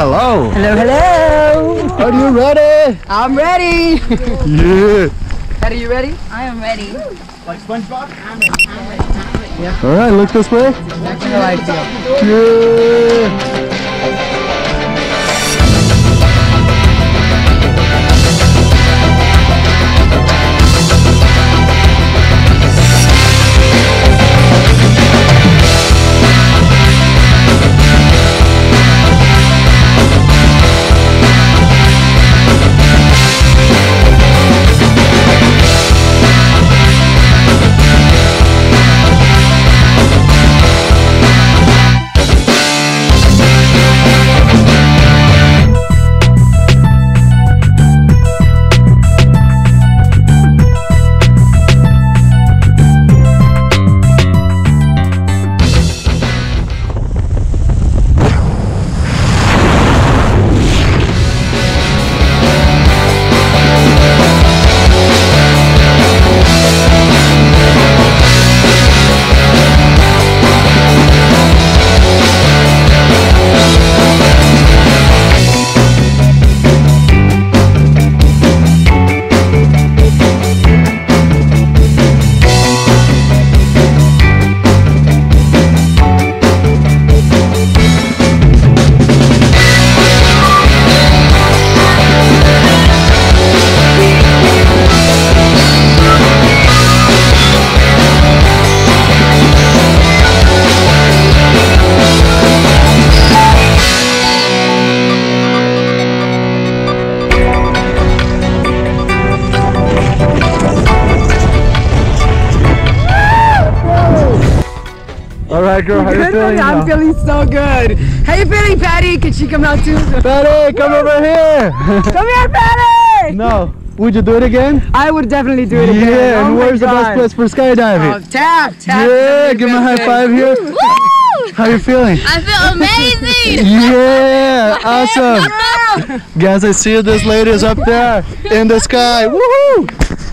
Hello. Hello, hello. Are you ready? I'm ready. Yeah. Are you ready? I am ready. Like Spongebob? I'm ready. I'm ready. I'm ready. Yeah. All right, look this way. That's a good idea. Yeah. Alright girl, how are you feeling now? I'm feeling so good. How you feeling, Patty? Can she come out too? Patty, come over here! Come here, Patty! No. Would you do it again? I would definitely do it again. Yeah, and where's the best place for skydiving? Oh, tap! Yeah, give me a high five here. Woo! How you feeling? I feel amazing! Yeah, awesome! Guys, I see this lady is up there in the sky. Woohoo!